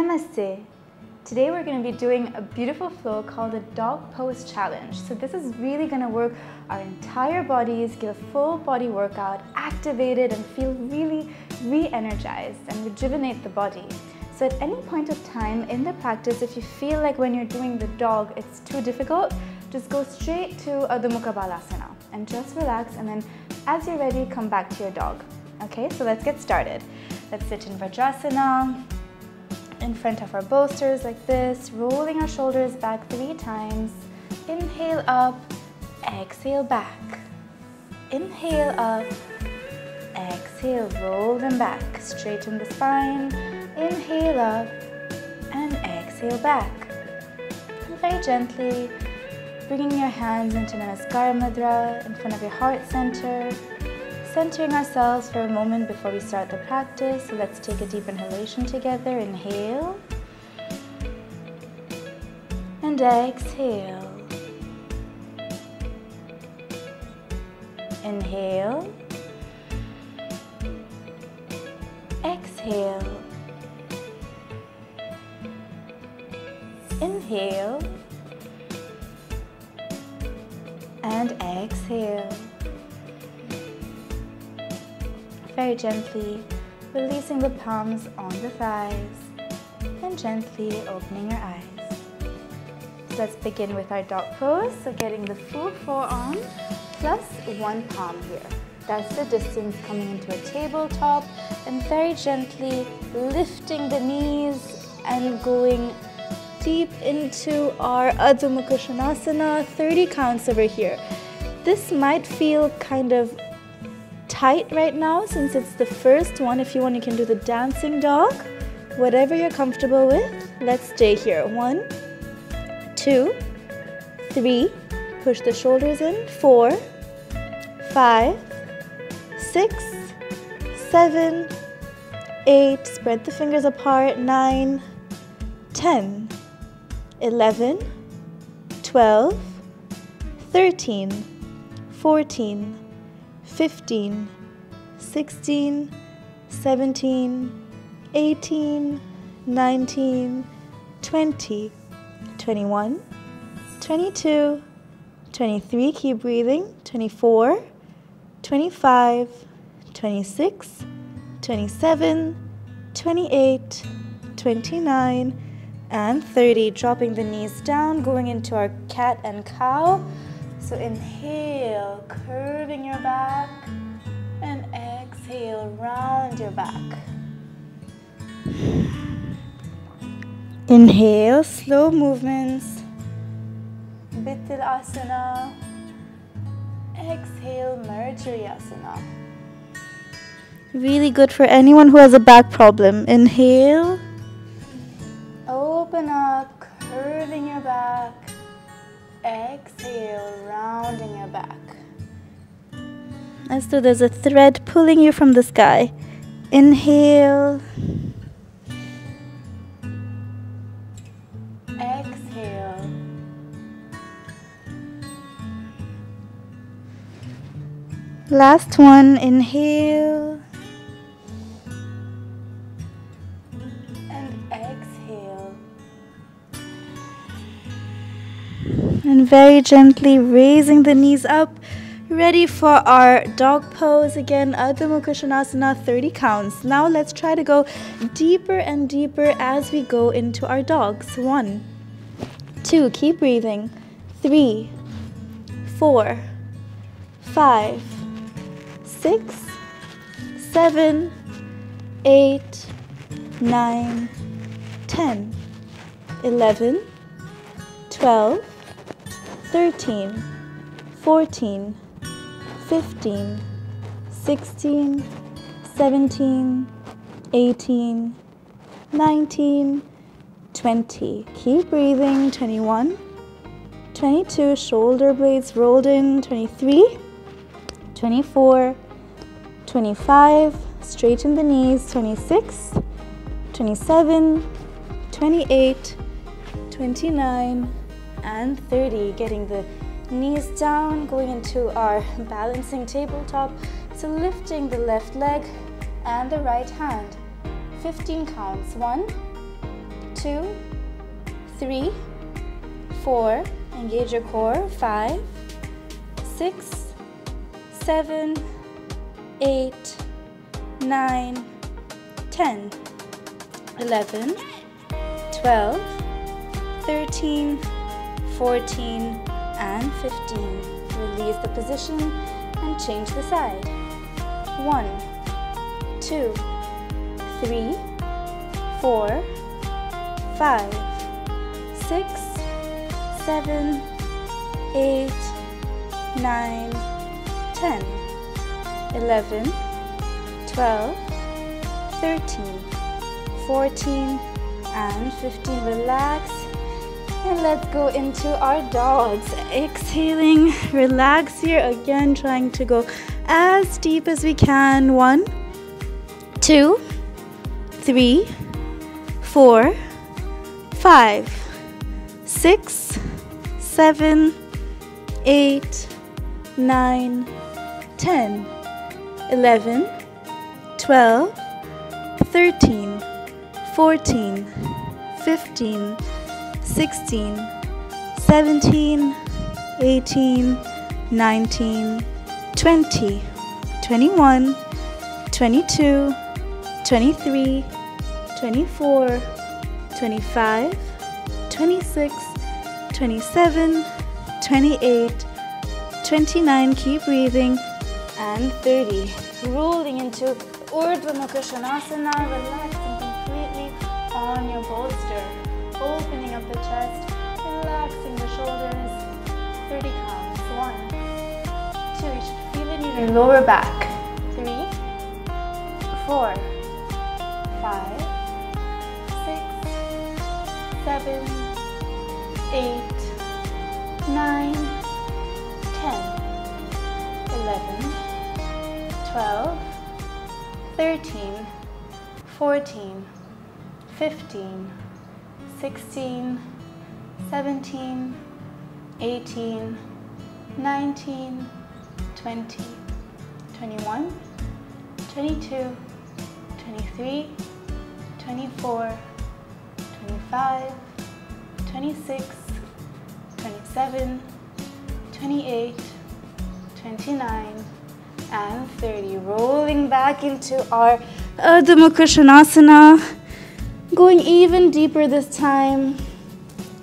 Namaste. Today we're going to be doing a beautiful flow called the dog pose challenge. So this is really going to work our entire bodies, give a full body workout, activated and feel really re-energized and rejuvenate the body. So at any point of time in the practice, if you feel like when you're doing the dog it's too difficult, just go straight to Adho Mukha Balasana and just relax, and then as you're ready, come back to your dog. Okay, so let's get started. Let's sit in Vajrasana, in front of our bolsters like this, rolling our shoulders back 3 times. Inhale up, exhale back. Inhale up, exhale, roll them back. Straighten the spine, inhale up, and exhale back. And very gently, bringing your hands into Namaskar Mudra in front of your heart center. Centering ourselves for a moment before we start the practice. So let's take a deep inhalation together. Inhale. And exhale. Inhale. Exhale. Inhale. And exhale. Very gently releasing the palms on the thighs and gently opening your eyes. So let's begin with our dog pose. So getting the full forearm plus 1 palm here. That's the distance coming into a tabletop, and very gently lifting the knees and going deep into our Adho Mukha Svanasana, 30 counts over here. This might feel kind of tight right now since it's the first one. If you want, you can do the dancing dog, whatever you're comfortable with. Let's stay here. 1, 2, 3, push the shoulders in, 4, 5, 6, 7, 8, spread the fingers apart, 9, 10, 11, 12, 13, 14, 15, 16, 17, 18, 19, 20, 21, 22, 23, keep breathing, 24, 25, 26, 27, 28, 29, and 30. Dropping the knees down, going into our cat and cow. So inhale, curving your back, and exhale, round your back. Inhale, slow movements, Bitilasana. Exhale, Marjaryasana. Really good for anyone who has a back problem. Inhale, open up, curving your back. Exhale, rounding your back. As though there's a thread pulling you from the sky. Inhale. Exhale. Last one. Inhale. And exhale. And very gently raising the knees up, ready for our dog pose. Again, Adho Mukha Svanasana, 30 counts. Now let's try to go deeper and deeper as we go into our dogs. 1, 2, keep breathing, 3, 4, 5, 6, 7, 8, 9, 10, 11, 12, 13, 14, 15, 16, 17, 18, 19, 20. Keep breathing, 21, 22, shoulder blades rolled in, 23, 24, 25, straighten the knees, 26, 27, 28, 29, and 30. Getting the knees down, going into our balancing tabletop. So lifting the left leg and the right hand. 15 counts. 1, two, three, four, engage your core, five, six, seven, 8, 9, 10, 11, 12, 13, 14, and 15. Release the position and change the side. 1, 2, 3, 4, 5, 6, 7, 8, 9, 10, 11, 12, 13, 14, and 15. Relax, and let's go into our dogs. Exhaling, relax here again, trying to go as deep as we can. 1, 2, 3, 4, 5, 6, 7, 8, 9, 10, 11, 12, 13, 14, 15, 16, 17, 18, 19, 20, 21, 22, 23, 24, 25, 26, 27, 28, 29, keep breathing, and 30. Rolling into Urdhva Mukha Svanasana, relaxing completely on your bolster, opening up the chest, relaxing the shoulders, 30 counts, 1, 2, you should feel it in your lower back, 3, 4, 5, 6, 7, 8, 9, 10, 11, 12, 13, 14, 15, 16, 17, 18, 19, 20, 21, 22, 23, 24, 25, 26, 27, 28, 29, and 30. Rolling back into our Adho Mukha Svanasana. Going even deeper this time.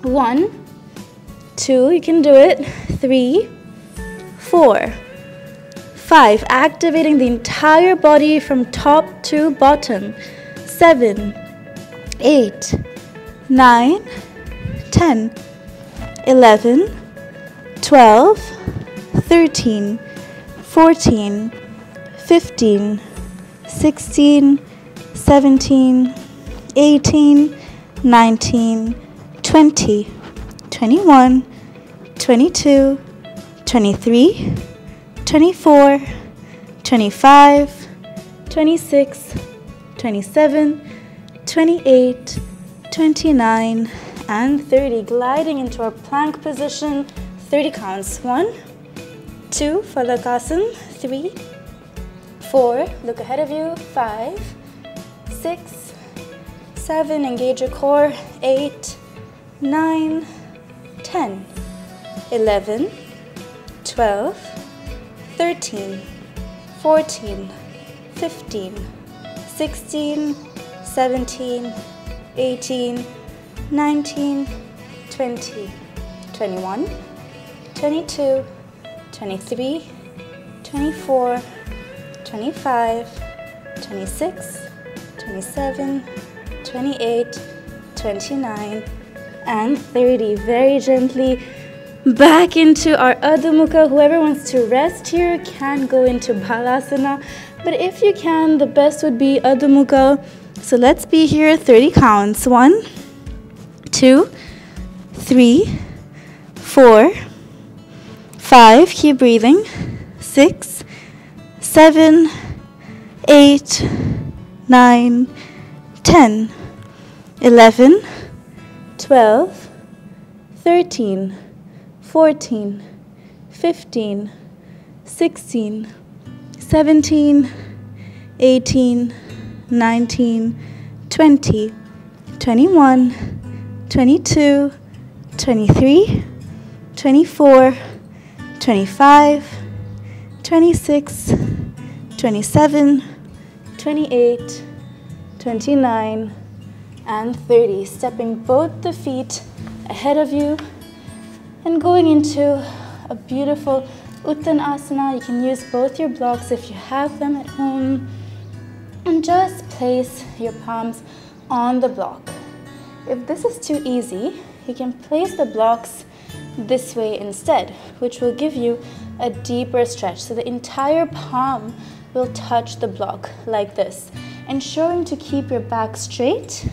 1, 2, you can do it. 3, 4, 5, activating the entire body from top to bottom. 7, 8, 9, 10, 11, 12, 13, 14, 15, 16, 17, 18, 19, 20, 21, 22, 23, 24, 25, 26, 27, 28, 29, and 30. Gliding into our plank position, 30 counts. 1, 2, Falakasana, 3, 4, look ahead of you, 5, 6, 7, engage your core, 8, 9, 10, 11, 12, 13, 14, 15, 16, 17, 18, 19, 20, 21, 22, 23, 24, 25, 26, 27, 28, 29, and 30. Very gently back into our Adho Mukha. Whoever wants to rest here can go into Balasana, but if you can, the best would be Adho Mukha. So let's be here, 30 counts. 1, 2, 3, 4, 5, keep breathing, 6, 7, 8, 9, 10, 11, 12, 13, 14, 15, 16, 17, 18, 19, 20, 21, 22, 23, 24, 25, 26, 27, 28, 29, and 30. Stepping both the feet ahead of you and going into a beautiful Uttanasana. You can use both your blocks if you have them at home. And just place your palms on the block. If this is too easy, you can place the blocks this way instead, which will give you a deeper stretch. So the entire palm will touch the block like this, ensuring to keep your back straight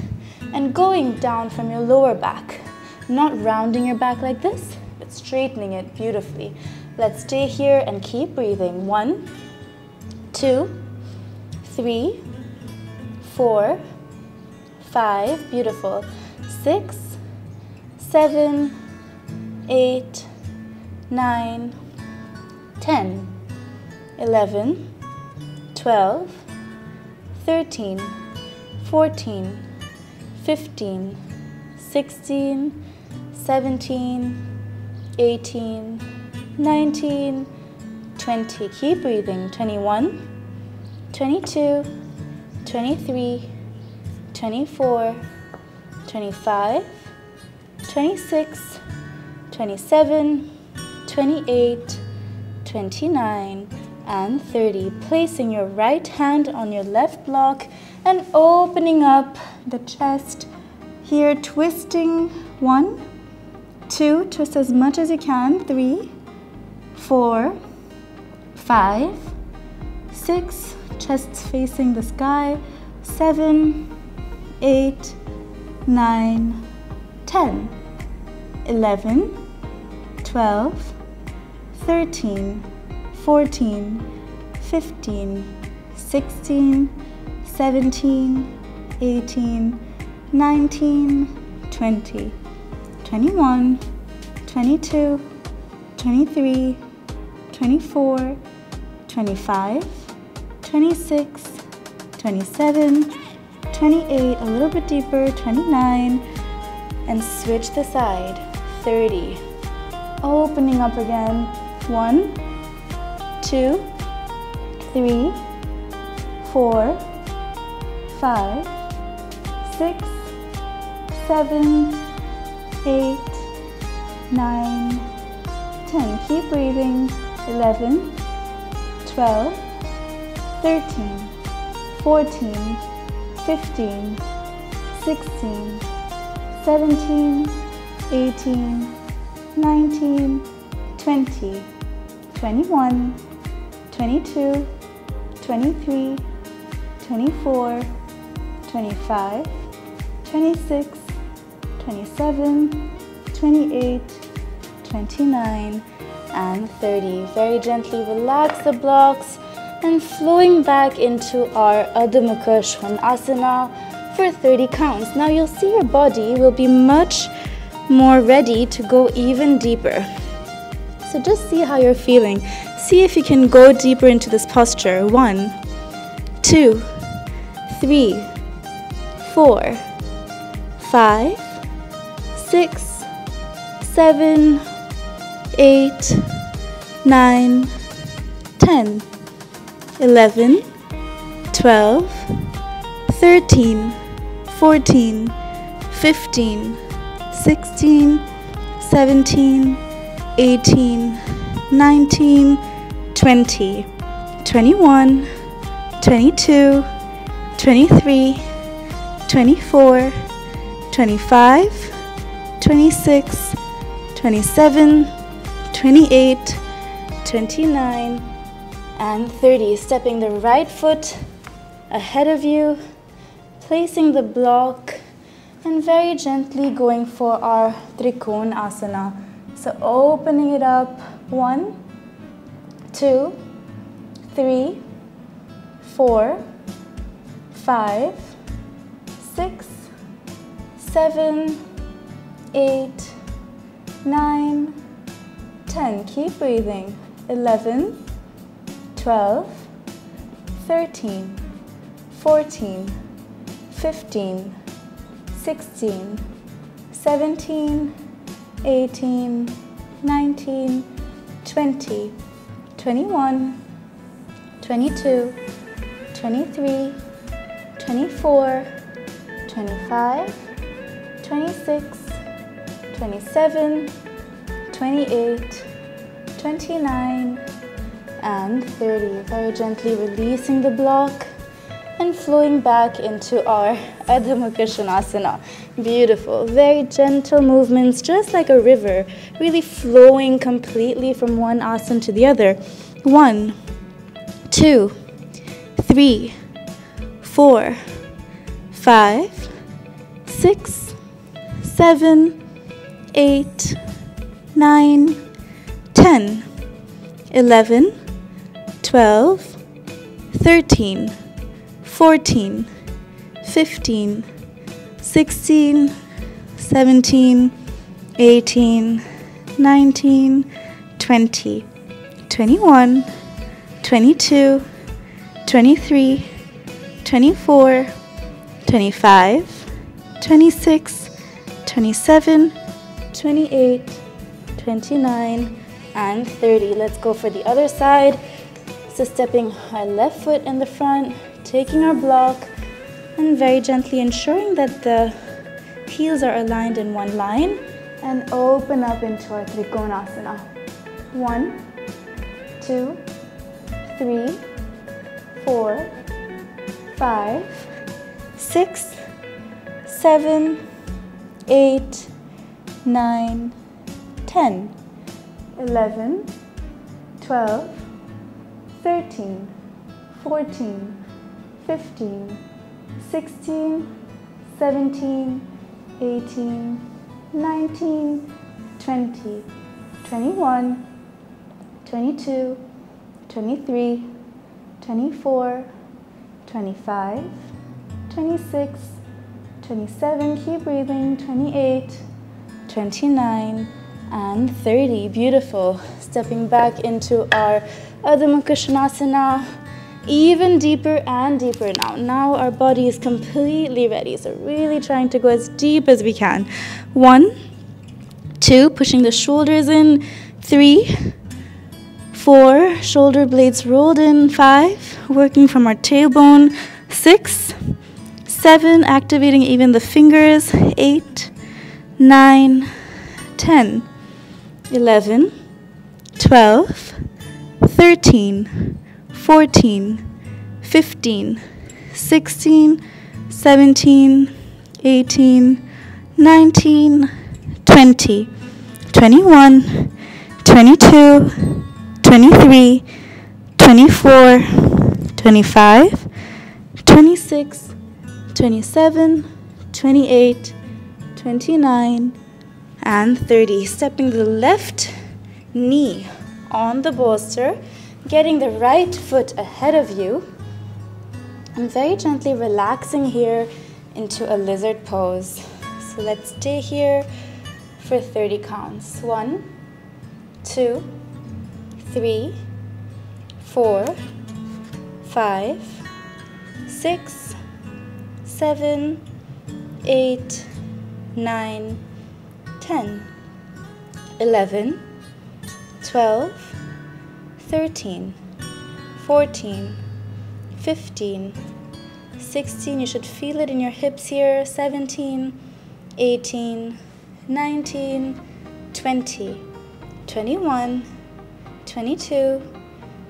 and going down from your lower back, not rounding your back like this, but straightening it beautifully. Let's stay here and keep breathing. 1, 2, 3, 4, 5, beautiful, 6, 7, 8, 9, 10, 11, 12, 13, 14, 15, 16, 17, 18, 19, 20. Keep breathing. 21, 22, 23, 24, 25, 26, 27, 28, 29, and 30. Placing your right hand on your left block and opening up the chest here, twisting. 1, 2, twist as much as you can. 3, 4, 5, 6, chests facing the sky, 7, 8, 9, 10, 11, 12, 13, 14, 15, 16, 17, 18, 19, 20, 21, 22, 23, 24, 25, 26, 27, 28, a little bit deeper, 29, and switch the side, 30. Opening up again, 1, 2, 3, 4, 5, 6, 7, 8, 9, 10. Keep breathing, 11, 12, 13, 14, 15, 16, 17, 18, 19, 20, 21, 22, 23, 24, 25, 26, 27, 28, 29, and 30. Very gently relax the blocks and flowing back into our Adho Mukha Svanasana for 30 counts. Now you'll see your body will be much more ready to go even deeper. So just see how you're feeling. See if you can go deeper into this posture. 1, 2, 3, 4, 5, 6, 7, 8, 9, 10. 11, 12, 13, 14, 15, 16, 17, 18, 19, 20, 21, 22, 23, 24, 25, 26, 27, 28, 29, and 30, stepping the right foot ahead of you, placing the block, and very gently going for our Trikonasana. So opening it up, 1, 2, 3, 4, 5, 6, 7, 8, 9, 10. Keep breathing, 11, 12, 13, 14, 15, 16, 17, 18, 19, 20, 21, 22, 23, 24, 25, 26, 27, 28, 29, and 30. Very gently releasing the block and flowing back into our Adho Mukha Svanasana. Beautiful, very gentle movements, just like a river, really flowing completely from one asana to the other. 1, 2, 3, 4, 5, 6, 7, 8, 9, 10, 11, 12, 13, 14, 15, 16, 17, 18, 19, 20, 21, 22, 23, 24, 25, 26, 27, 28, 29, and 30. Let's go for the other side. So stepping our left foot in the front, taking our block, and very gently ensuring that the heels are aligned in one line, and open up into our Trikonasana. 1, 2, 3, 4, 5, 6, 7, 8, 9, 10, 11, 12, 13, 14, 15, 16, 17, 18, 19, 20, 21, 22, 23, 24, 25, 26, 27, keep breathing, 28, 29, and 30. Beautiful. Stepping back into our Adho Mukha Svanasana, even deeper and deeper now. Now our body is completely ready, so really trying to go as deep as we can. 1, 2, pushing the shoulders in. 3, 4, shoulder blades rolled in. 5, working from our tailbone. 6, 7, activating even the fingers. 8, 9, 10, 11, 12, 13, 14, 15, 16, 17, 18, 19, 20, 21, 22, 23, 24, 25, 26, 27, 28, 29, and 30. Stepping the left knee on the bolster, getting the right foot ahead of you, and very gently relaxing here into a lizard pose. So let's stay here for 30 counts. 1, 2, 3, 4, 5, 6, 7, 8, 9, 10, 11, 12, 13, 14, 15, 16, you should feel it in your hips here, 17, 18, 19, 20, 21, 22,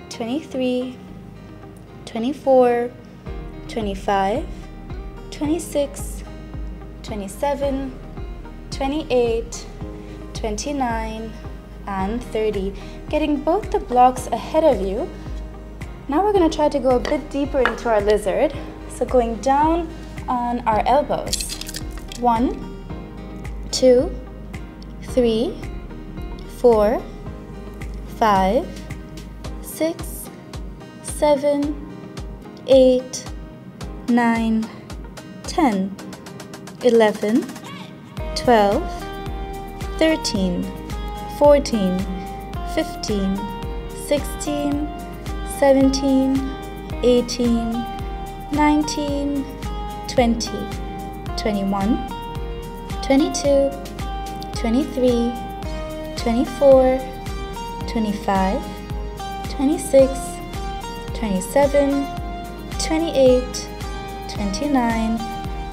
23, 24, 25, 26, 27, 28, 29, and 30. Getting both the blocks ahead of you. Now we're going to try to go a bit deeper into our lizard. So going down on our elbows. 1, 2, 3, 4, 5, 6, 7, 8, 9, 10, 11, 12, 13, 14, 15, 16, 17, 18, 19, 20, 21, 22, 23, 24, 25, 26, 27, 28, 29,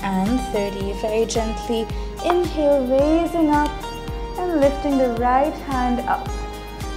and 30. Very gently inhale, raising up and lifting the right hand up.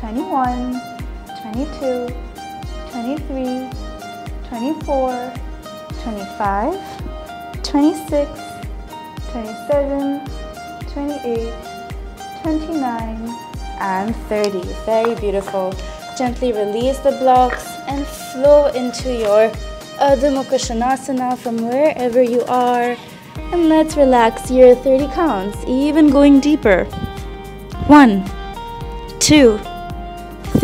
21, 22, 23, 24, 25, 26, 27, 28, 29, and 30. Very beautiful. Gently release the blocks and flow into your Adho Mukha Svanasana from wherever you are. And let's relax your 30 counts, even going deeper. 1, 2,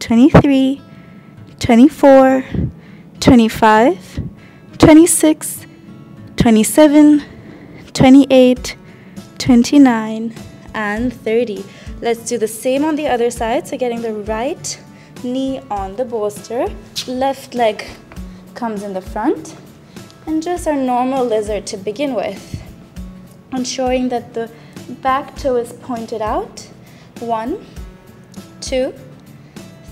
23, 25, 26, 27, 28, 29, and 30. Let's do the same on the other side. So getting the right knee on the bolster, left leg comes in the front, and just our normal lizard to begin with, ensuring that the back toe is pointed out. 1, 2,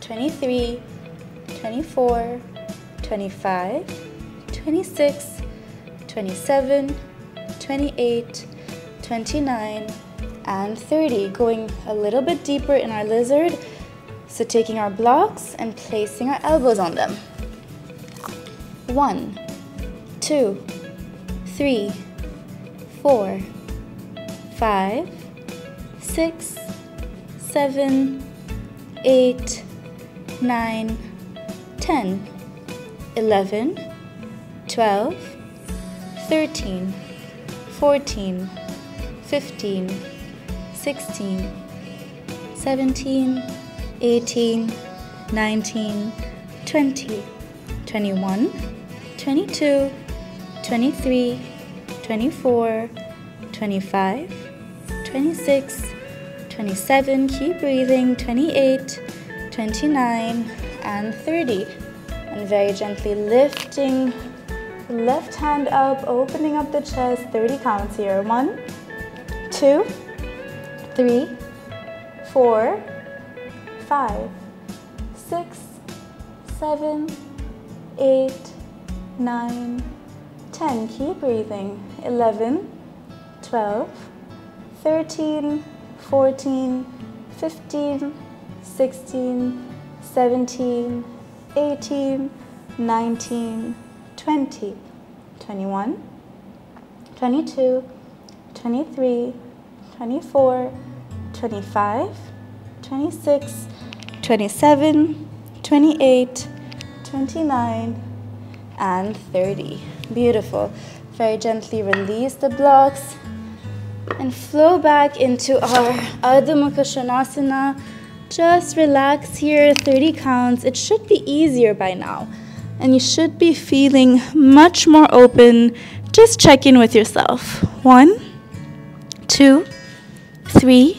23, 24, 25, 26, 27, 28, 29, and 30. Going a little bit deeper in our lizard. So taking our blocks and placing our elbows on them. 1, 2, 3, 4, 5, 6, 7, 8, 9, 10, 11, 12, 13, 14, 15, 16, 17, 18, 19, 20, 21, 22, 23, 24, 25, 26, 27, keep breathing, 28, 29, and 30. And very gently lifting the left hand up, opening up the chest, 30 counts here. 1, 2, 3, 4, 5, 6, 7, 8, 9, 10. Keep breathing. 11, 12, 13, 14, 15, 16, 17, 18, 19, 20, 21, 22, 23, 24, 25, 26, 27, 28, 29, and 30. Beautiful. Very gently release the blocks and flow back into our Adho Mukha Svanasana. Just relax here, 30 counts. It should be easier by now, and you should be feeling much more open. Just check in with yourself. 1, 2, 3,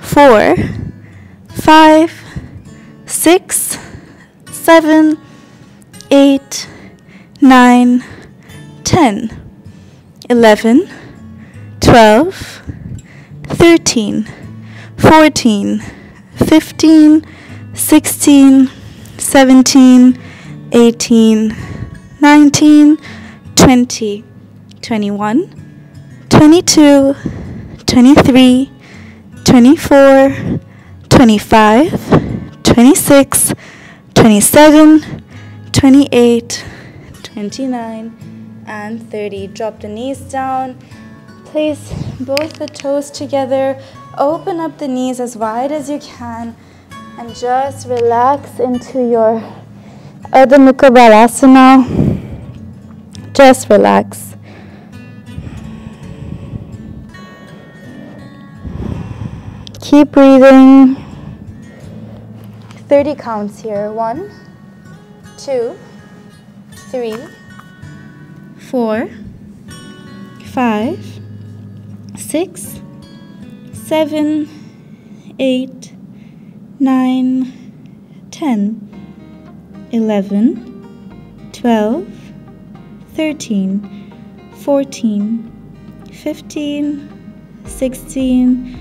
4, 5, 6, 7, 8, 9, 10, 11, 12, 13, 14, 15, 16, 17, 18, 19, 20, 21, 22, 23, 24, 25, 26, 27, 28, 29, and 30. Drop the knees down. Place both the toes together. Open up the knees as wide as you can and just relax into your Adho Mukha Balasana. Just relax. Keep breathing. 30 counts here. 1, 2, 3, 4, 5, 6, 7, 8, 9, 10, 11, 12, 13, 14, 15, 16,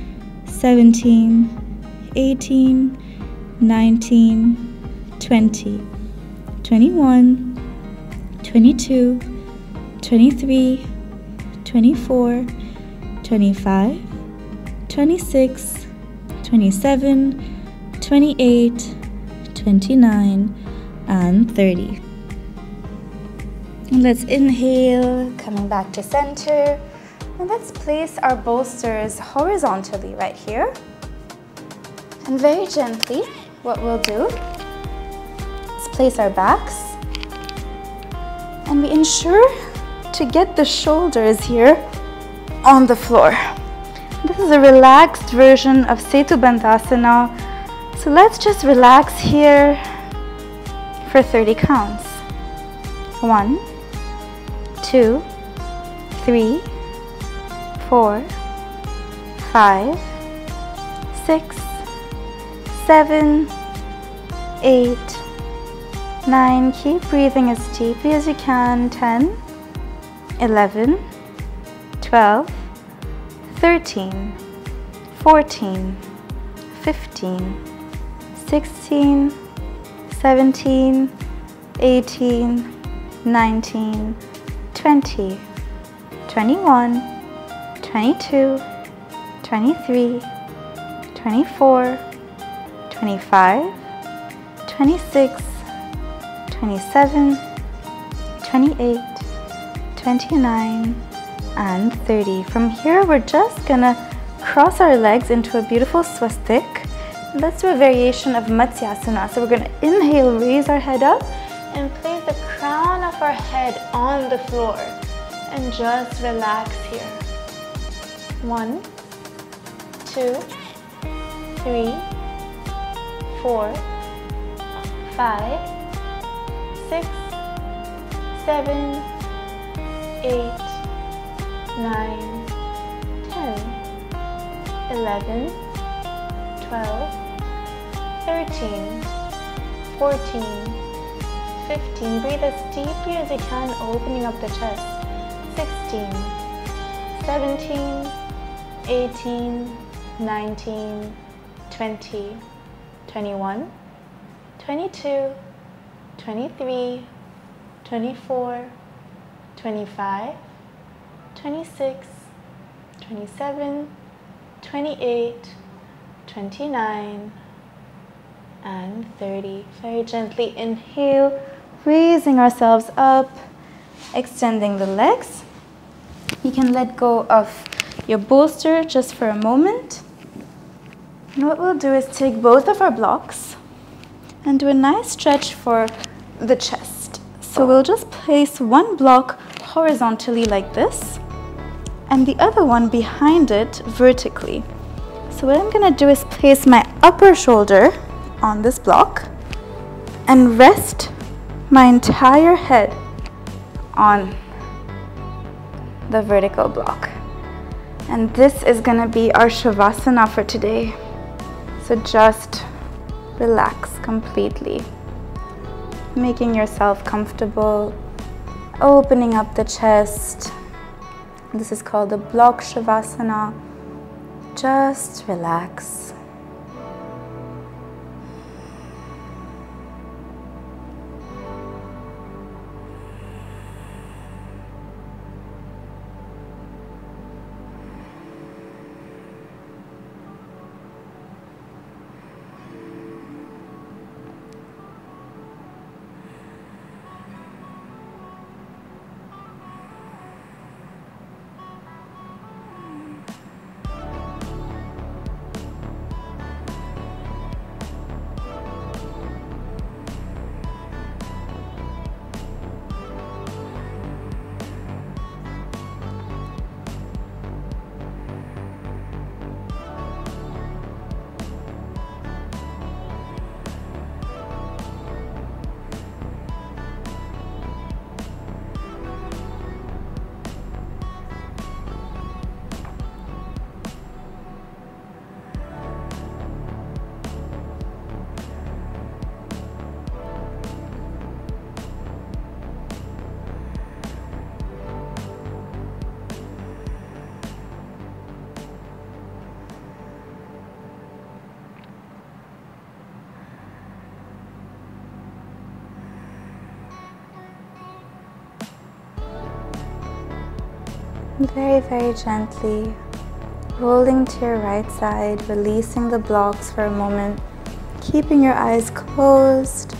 17, 18, 19, 20, 21, 22, 23, 24, 25, 26, 27, 28, 29, and 30. And let's inhale, coming back to center. And let's place our bolsters horizontally right here. And very gently, what we'll do is place our backs. And we ensure to get the shoulders here on the floor. This is a relaxed version of Setu Bandhasana. So let's just relax here for 30 counts. 1, 2, 3, 4, 5, 6, 7, 8. 9, keep breathing as deeply as you can. 10, 11, 12, 13, 14, 15, 16, 17, 18, 19, 20, 21, 22, 23, 24, 25, 26, 27, 28, 29, and 30. From here, we're just gonna cross our legs into a beautiful swastik. Let's do a variation of Matsyasana. So we're gonna inhale, raise our head up, and place the crown of our head on the floor. And just relax here. 1, 2, 3, 4, 5, 6, 7, 8, 9, 10, 11, 12, 13, 14, 15. Breathe as deeply as you can, opening up the chest. 16, 17, 18, 19, 20, 21, 22, 23, 24, 25, 26, 27, 28, 29, and 30. Very gently inhale, raising ourselves up, extending the legs. You can let go of your bolster just for a moment. And what we'll do is take both of our blocks and do a nice stretch for the chest. So we'll just place one block horizontally like this and the other one behind it vertically. So what I'm gonna do is place my upper shoulder on this block and rest my entire head on the vertical block. And this is gonna be our Shavasana for today. So just relax completely, making yourself comfortable, opening up the chest. This is called the block shavasana. Just relax. Very, very gently, rolling to your right side, releasing the blocks for a moment, keeping your eyes closed,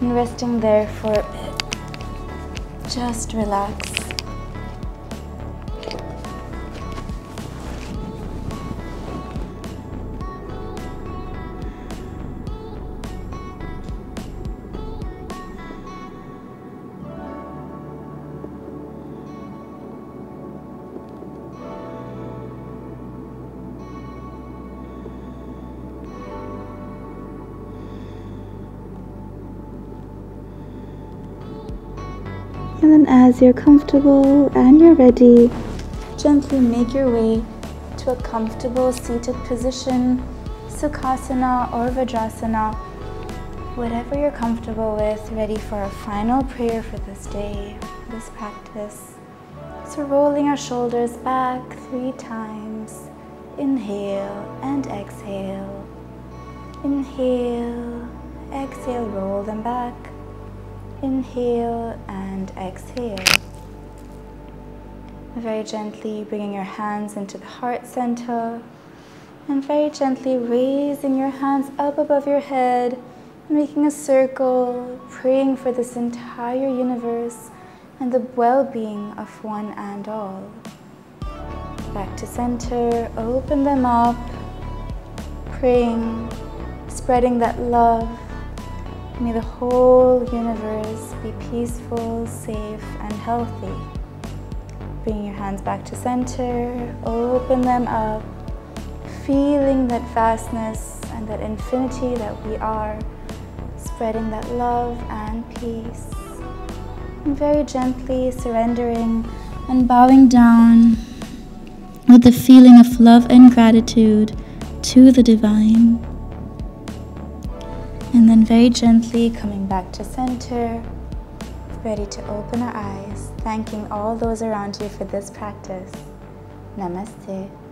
and resting there for a bit. Just relax. And then as you're comfortable and you're ready, gently make your way to a comfortable seated position, Sukhasana or Vajrasana, whatever you're comfortable with, ready for a final prayer for this day, this practice. So rolling our shoulders back 3 times, inhale and exhale. Inhale, exhale, roll them back. Inhale and exhale. Very gently bringing your hands into the heart center and very gently raising your hands up above your head, making a circle, praying for this entire universe and the well-being of one and all. Back to center, open them up, praying, spreading that love. May the whole universe be peaceful, safe, and healthy. Bring your hands back to center, open them up, feeling that vastness and that infinity that we are, spreading that love and peace. And very gently surrendering and bowing down with the feeling of love and gratitude to the divine. And then very gently coming back to center, ready to open our eyes, thanking all those around you for this practice. Namaste.